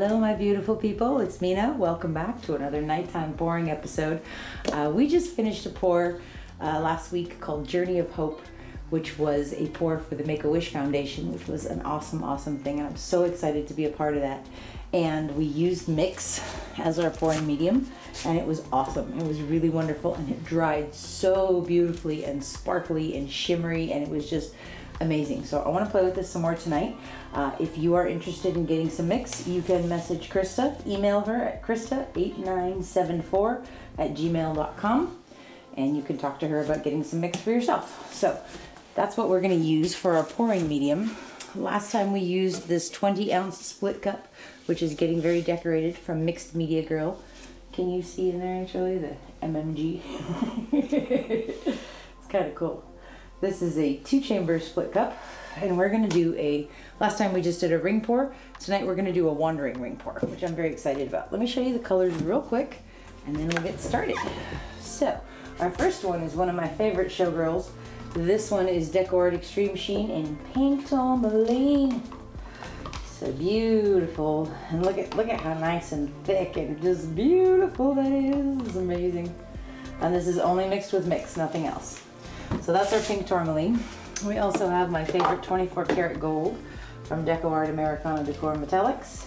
Hello my beautiful people, it's Mina. Welcome back to another Nighttime Pouring episode. We just finished a pour last week called Journey of Hope, which was a pour for the Make-A-Wish Foundation, which was an awesome thing, and I'm so excited to be a part of that. And we used Mix as our pouring medium, and it was awesome. It was really wonderful, and it dried so beautifully and sparkly and shimmery, and it was just amazing. So I want to play with this some more tonight. If you are interested in getting some Mix, you can message Krista, email her at krista8974@gmail.com, and you can talk to her about getting some Mix for yourself. So that's what we're going to use for our pouring medium. Last time we used this 20-ounce split cup, which is getting very decorated, from Mixed Media Girl. Can you see in there actually the MMG? It's kind of cool. This is a 2-chamber split cup, and we're gonna do a, last time we just did a ring pour, tonight we're gonna do a wandering ring pour, which I'm very excited about. Let me show you the colors real quick, and then we'll get started. So, our first one is one of my favorite showgirls. This one is DecoArt Extreme Sheen in Pink Tourmaline. So beautiful, and look at how nice and thick and just beautiful that is. It's amazing. And this is only mixed with Mix, nothing else. So that's our Pink Tourmaline. We also have my favorite 24 karat gold from DecoArt Americana Decor Metallics.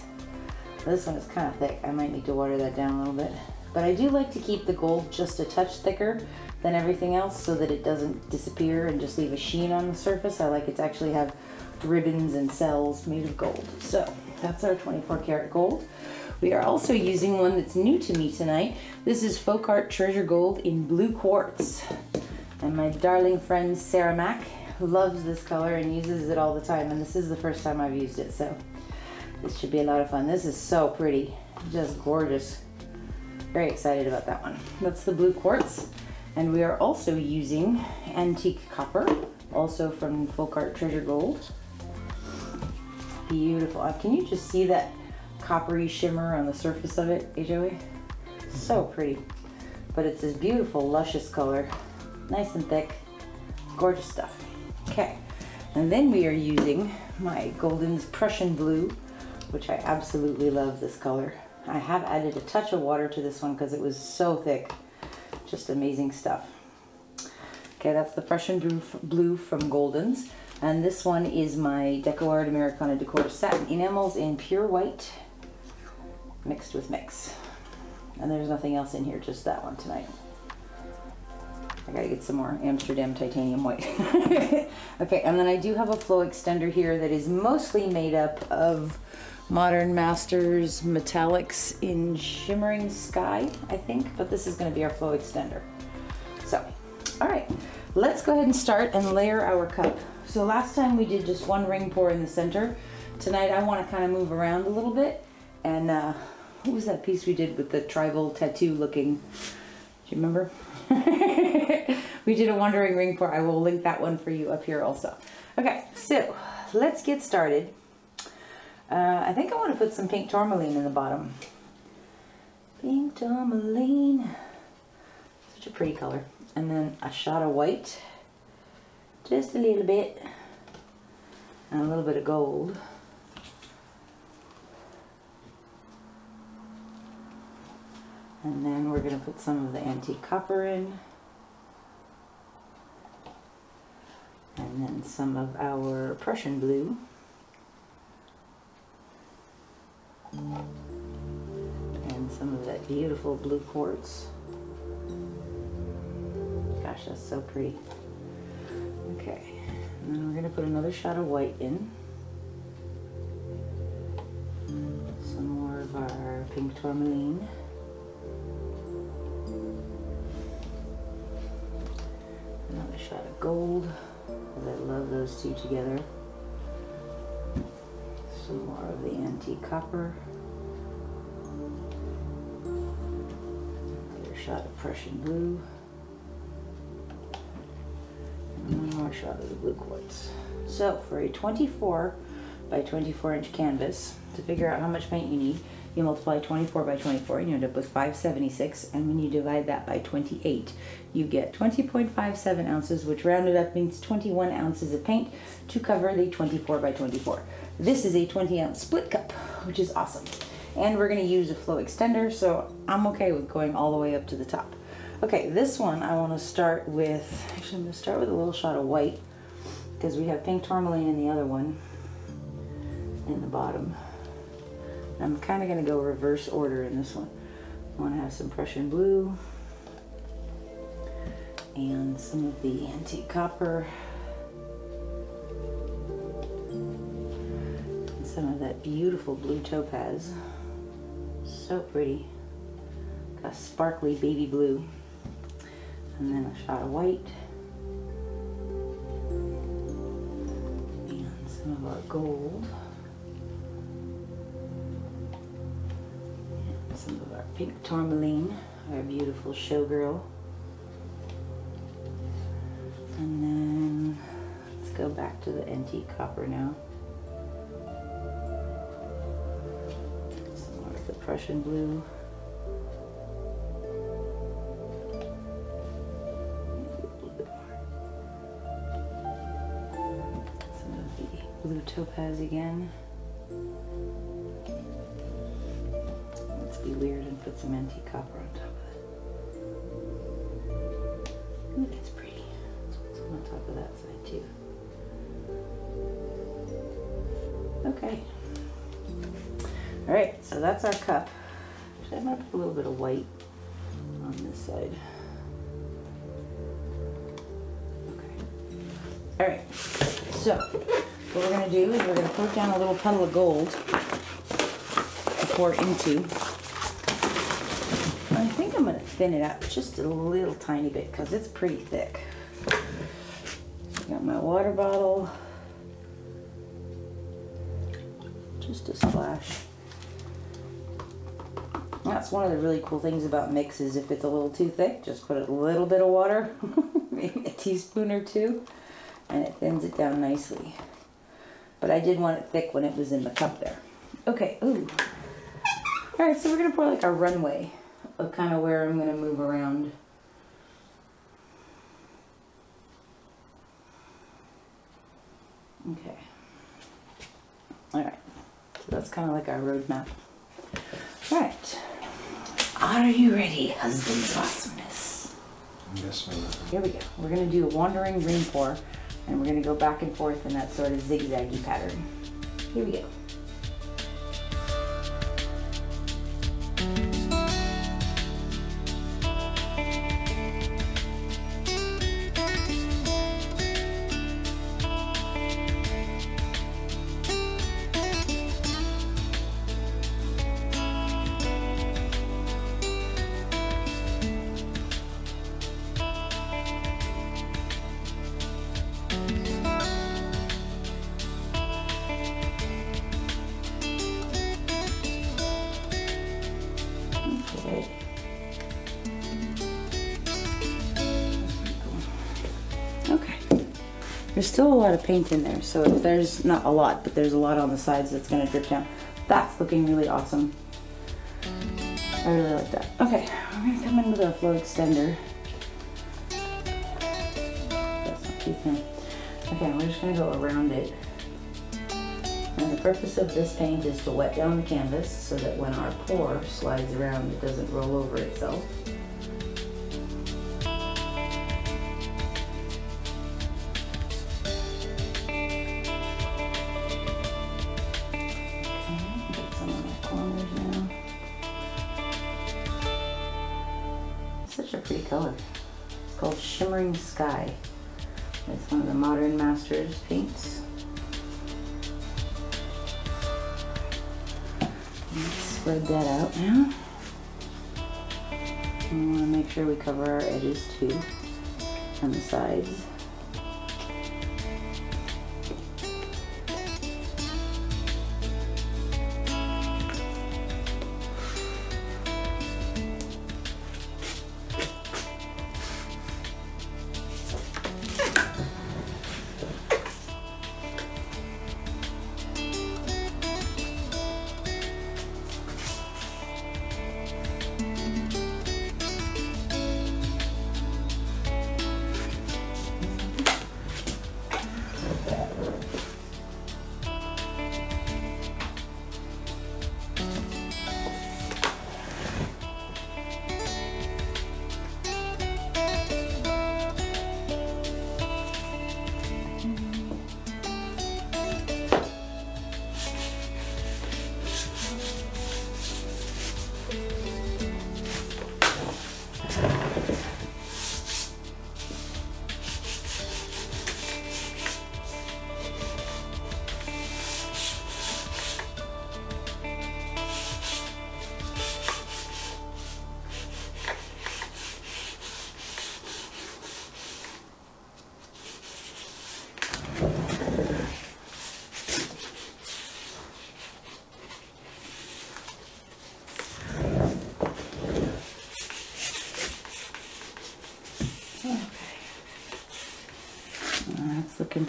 This one is kind of thick. I might need to water that down a little bit. But I do like to keep the gold just a touch thicker than everything else so that it doesn't disappear and just leave a sheen on the surface. I like it to actually have ribbons and cells made of gold. So that's our 24 karat gold. We are also using one that's new to me tonight. This is FolkArt Treasure Gold in Blue Quartz. And my darling friend Sarah Mac loves this color and uses it all the time, and this is the first time I've used it, so this should be a lot of fun. This is so pretty, just gorgeous. Very excited about that one. That's the Blue Quartz, and we are also using Antique Copper, also from FolkArt Treasure Gold. Beautiful. Can you just see that coppery shimmer on the surface of it, Joey? So pretty, but it's this beautiful, luscious color. Nice and thick, gorgeous stuff. Okay, and then we are using my Golden's Prussian Blue, which I absolutely love this color. I have added a touch of water to this one because it was so thick. Just amazing stuff. Okay, that's the Prussian Blue from Golden's. And this one is my DecoArt Americana Decor Satin Enamels in Pure White, mixed with Mix. And there's nothing else in here, just that one tonight. I gotta get some more Amsterdam Titanium White. Okay, and then I do have a flow extender here that is mostly made up of Modern Masters Metallics in Shimmering Sky, I think, but this is gonna be our flow extender. So, all right, let's go ahead and start and layer our cup. So last time we did just one ring pour in the center. Tonight I wanna kinda move around a little bit, and what was that piece we did with the tribal tattoo looking, do you remember? We did a wandering ring pour. I will link that one for you up here also. Okay, so let's get started. I think I want to put some Pink Tourmaline in the bottom. Pink Tourmaline. Such a pretty color. And then a shot of white. Just a little bit. And a little bit of gold. And then we're going to put some of the Antique Copper in. And then some of our Prussian Blue. And some of that beautiful Blue Quartz. Gosh, that's so pretty. Okay, and then we're going to put another shot of white in. Some more of our Pink Tourmaline. Another shot of gold, because I love those two together. Some more of the Antique Copper. Another shot of Prussian Blue. And one more shot of the Blue Quartz. So for a 24 by 24 inch canvas, to figure out how much paint you need, you multiply 24 by 24 and you end up with 576, and when you divide that by 28, you get 20.57 ounces, which rounded up means 21 ounces of paint to cover the 24 by 24. This is a 20-ounce split cup, which is awesome. and we're going to use a flow extender, so I'm okay with going all the way up to the top. Okay, this one I want to start with, actually I'm going to start with a little shot of white because we have pink tourmaline in the other one in the bottom. I'm kind of going to go reverse order in this one. I want to have some Prussian blue and some of the antique copper and some of that beautiful blue topaz. So pretty. Got a sparkly baby blue and then a shot of white and some of our gold and some of our pink tourmaline, our beautiful showgirl. And then let's go back to the antique copper now. Some more of the Prussian blue. Maybe a little bit more. Some of the blue topaz again. Let's be weird and put some antique copper on top of it. Ooh, that's pretty. On top of that side too. Okay. All right, so that's our cup. Actually, I might put a little bit of white on this side. Okay. All right, so what we're gonna do is we're gonna put down a little puddle of gold to pour into. I think I'm gonna thin it out just a little tiny bit because it's pretty thick. Got my water bottle, just a splash. That's one of the really cool things about mixes. If it's a little too thick, just put a little bit of water, maybe a teaspoon or two, and it thins it down nicely. But I did want it thick when it was in the cup there. Okay, ooh. All right, so we're gonna pour like a runway of kind of where I'm gonna move around. Okay. All right. So that's kind of like our roadmap. All right. Are you ready, husband's awesomeness? Yes, ma'am. Here we go. We're going to do a wandering ring pour, and we're going to go back and forth in that sort of zigzaggy pattern. Here we go. There's still a lot of paint in there, so if there's not a lot, but there's a lot on the sides that's going to drip down. That's looking really awesome. I really like that. Okay, we're going to come in with our flow extender. That's not too thin. Okay, we're just going to go around it. And the purpose of this paint is to wet down the canvas so that when our pour slides around, it doesn't roll over itself. Color. It's called Shimmering Sky. It's one of the Modern Masters paints. Let's spread that out now. And we want to make sure we cover our edges too, and the sides.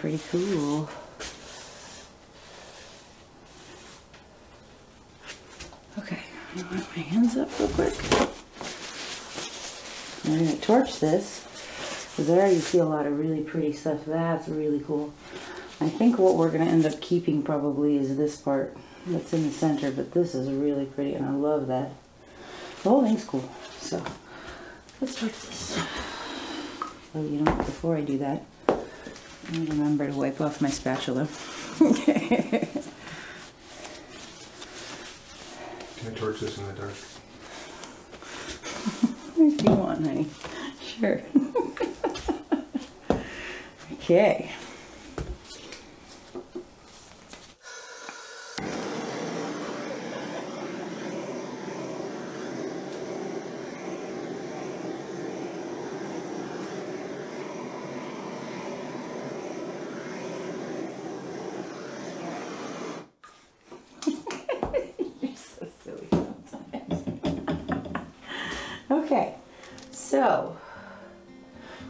pretty cool. Okay, I'm gonna put my hands up real quick. I'm gonna torch this because I already see a lot of really pretty stuff. That's really cool. I think what we're gonna end up keeping probably is this part that's in the center, but this is really pretty and I love that. The whole thing's cool. So let's torch this. Oh, you know what, before I do that, I remember to wipe off my spatula. Can I torch this in the dark? If you want, honey. Sure. Okay. So,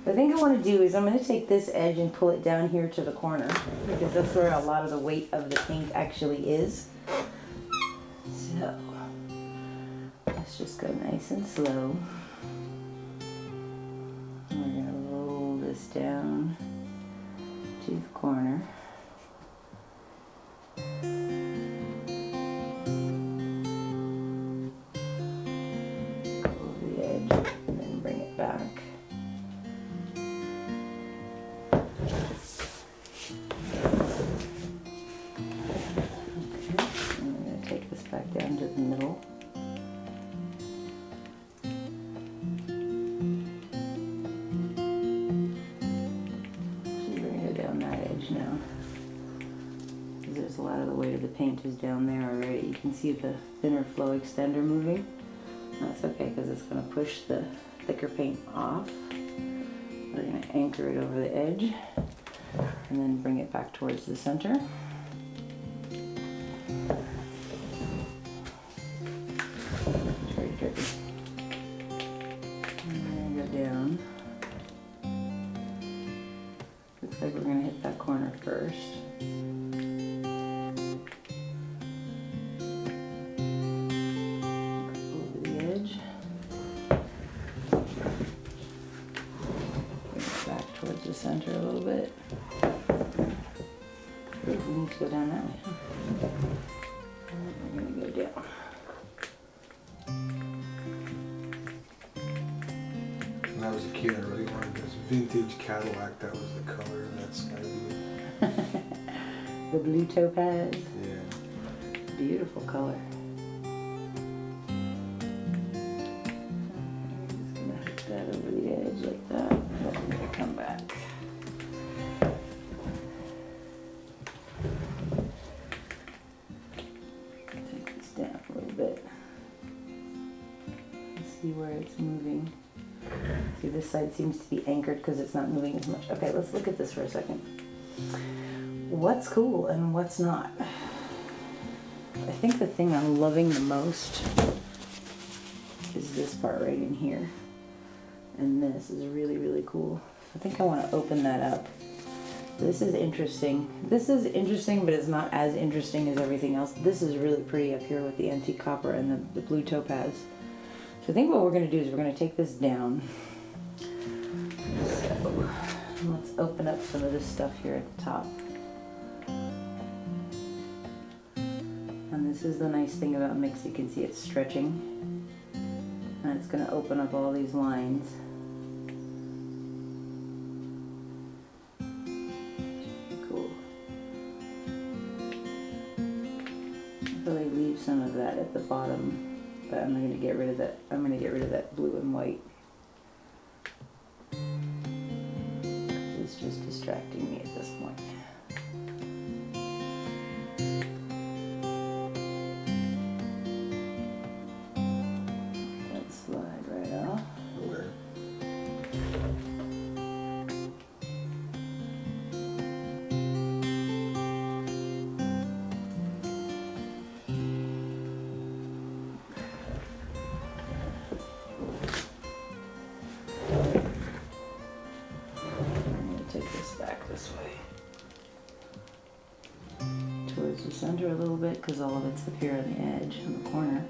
the thing I want to do is I'm going to take this edge and pull it down here to the corner because that's where a lot of the weight of the pink actually is. So, let's just go nice and slow. We're going to roll this down to the corner. Down there already. You can see the thinner flow extender moving. That's okay because it's going to push the thicker paint off. We're going to anchor it over the edge and then bring it back towards the center. And then go down. Looks like we're going to hit that corner first. Cadillac, that was the color of that sky blue. The blue topaz? Yeah. Beautiful color. I'm just gonna hit that over the edge like that. I'm gonna come back. Take this down a little bit. See where it's moving. See, this side seems to be anchored because it's not moving as much. Okay, let's look at this for a second. What's cool and what's not? I think the thing I'm loving the most is this part right in here. And this is really, really cool. I think I want to open that up. This is interesting. This is interesting, but it's not as interesting as everything else. This is really pretty up here with the antique copper and the blue topaz. So I think what we're going to do is we're going to take this down. So let's open up some of this stuff here at the top. And this is the nice thing about Mix, you can see it's stretching. And it's going to open up all these lines. Cool. Really leave some of that at the bottom. I'm going to get rid of that. I'm going to get rid of that blue and white. It's just distracting me at this point. That slide right off. Okay. center a little bit because all of it's up here on the edge, on the corner.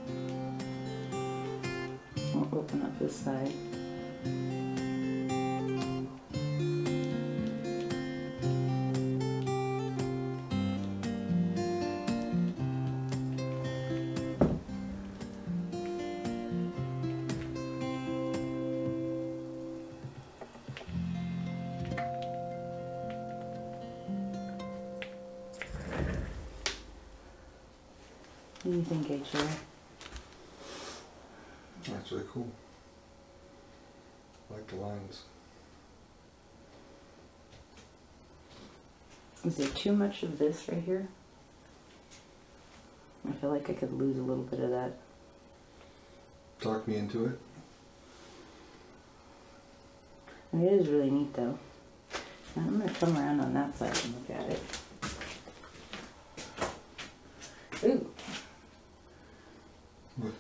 We'll open up this side. What do you think, HJ? That's really cool. I like the lines. Is there too much of this right here? I feel like I could lose a little bit of that. Talk me into it. I mean, it is really neat though. Now I'm going to come around on that side and look at it. Ooh. What?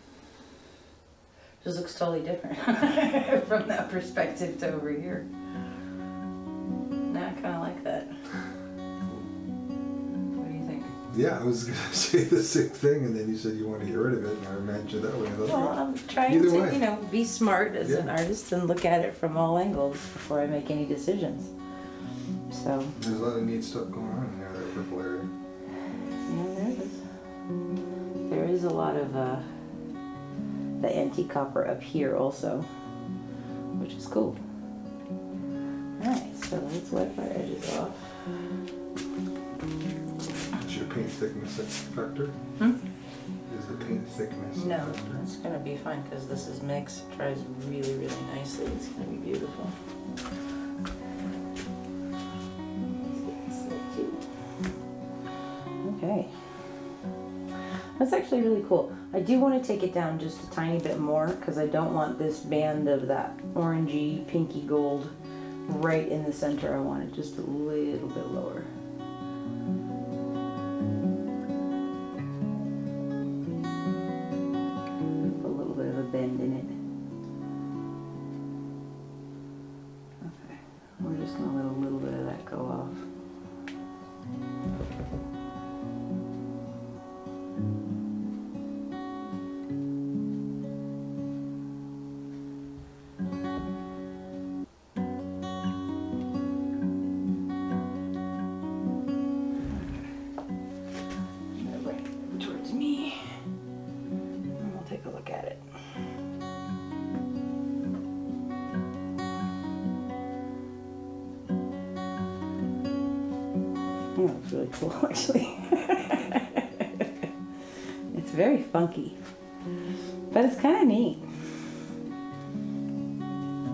Just looks totally different from that perspective to over here. Now I kind of like that. What do you think? Yeah, I was going to say the same thing, and then you said you want to get rid of it, and I imagined that way. Well, right. I'm trying to, you know, be smart as an artist and look at it from all angles before I make any decisions. So there's a lot of neat stuff going on in there, that purple area. Yeah, there is. There is a lot of the antique copper up here also, which is cool. Alright, so let's wipe our edges off. Is your paint thickness a factor? Hmm? Is the paint thickness a factor? No, it's going to be fine because this is mixed. It dries really, really nicely. It's going to be beautiful. It's so cute. Okay. That's actually really cool. I do want to take it down just a tiny bit more because I don't want this band of that orangey, pinky gold right in the center. I want it just a little bit lower. A little bit of a bend in it. Okay, we're just going to let a little bit of that go off. Really cool, actually. It's very funky, but it's kind of neat.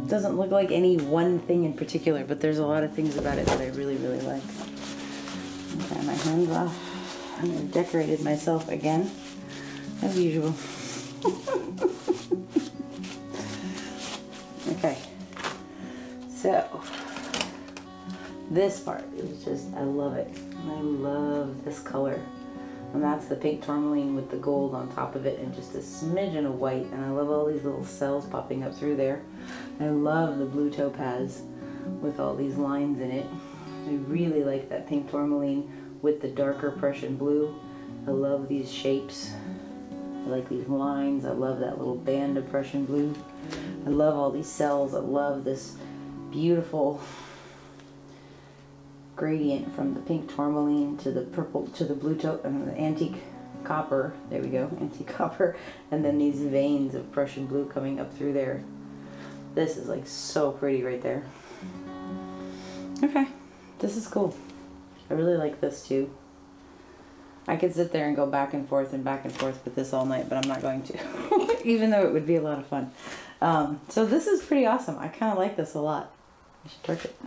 It doesn't look like any one thing in particular, but there's a lot of things about it that I really, really like. Okay, my hand's off. I'm gonna decorate it myself again, as usual. Okay, so this part is just, I love it. I love this color. And that's the pink tourmaline with the gold on top of it and just a smidgen of white. And I love all these little cells popping up through there. I love the blue topaz with all these lines in it. I really like that pink tourmaline with the darker Prussian blue. I love these shapes. I like these lines. I love that little band of Prussian blue. I love all these cells. I love this beautiful gradient from the pink tourmaline to the purple to the blue the antique copper. There we go, antique copper, and then these veins of Prussian blue coming up through there. This is like so pretty right there. Okay, this is cool. I really like this too. I could sit there and go back and forth and back and forth with this all night, but I'm not going to, even though it would be a lot of fun. So this is pretty awesome. I kind of like this a lot. I should torch it.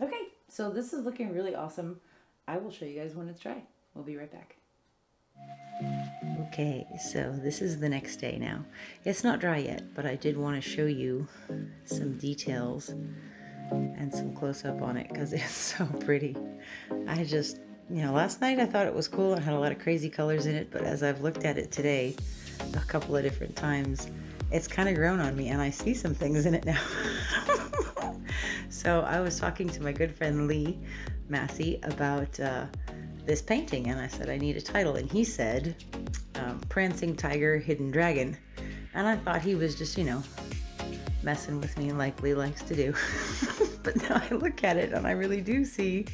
Okay, so this is looking really awesome. I will show you guys when it's dry. We'll be right back. Okay, so this is the next day now. It's not dry yet, but I did want to show you some details and some close-up on it because it's so pretty. I just, you know, last night I thought it was cool. It had a lot of crazy colors in it, but as I've looked at it today a couple of different times, it's kind of grown on me and I see some things in it now. So I was talking to my good friend Lee Massey about this painting, and I said I need a title, and he said Prancing Tiger Hidden Dragon, and I thought he was just, you know, messing with me like Lee likes to do. But now I look at it and I really do see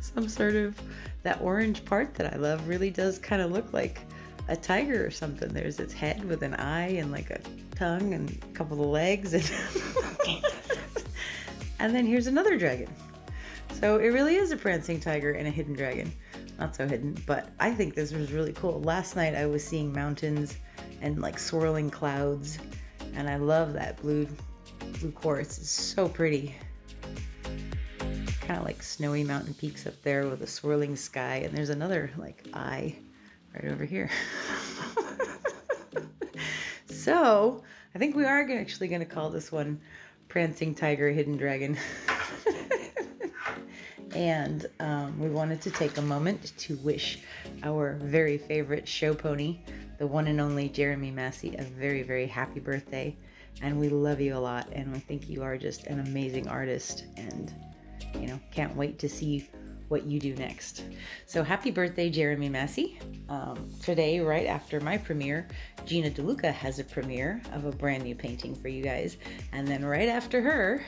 some sort of that orange part that I love really does kind of look like a tiger or something. There's its head with an eye and like a tongue and a couple of legs and and then here's another dragon. So it really is a prancing tiger and a hidden dragon. Not so hidden, but I think this was really cool. Last night I was seeing mountains and like swirling clouds, and I love that blue quartz. It's so pretty. Kind of like snowy mountain peaks up there with a swirling sky, and there's another like eye right over here. So I think we are actually going to call this one Prancing Tiger Hidden Dragon. And we wanted to take a moment to wish our very favorite show pony, the one and only Jeremy Masse, a very, very happy birthday. And we love you a lot, and we think you are just an amazing artist, and, you know, can't wait to see what you do next. So happy birthday, Jeremy Masse. Today, right after my premiere, Gina DeLuca has a premiere of a brand new painting for you guys. And then right after her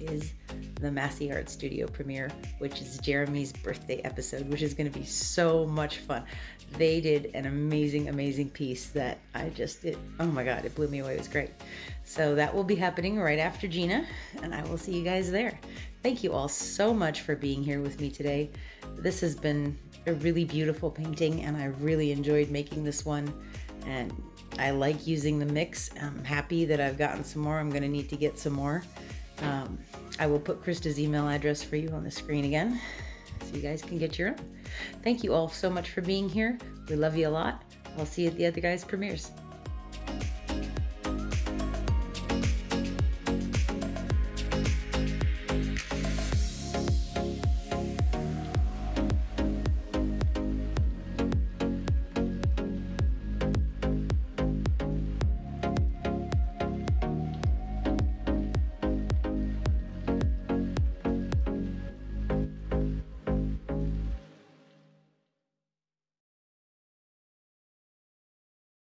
is the Masse Art Studio premiere, which is Jeremy's birthday episode, which is going to be so much fun. They did an amazing, amazing piece that I just did. Oh my God, it blew me away. It was great. So that will be happening right after Gina, and I will see you guys there. Thank you all so much for being here with me today. This has been a really beautiful painting, and I really enjoyed making this one, and I like using the mix. I'm happy that I've gotten some more. I'm going to need to get some more. I will put Krista's email address for you on the screen again so you guys can get your own. Thank you all so much for being here. We love you a lot. I'll see you at the other guys' premieres.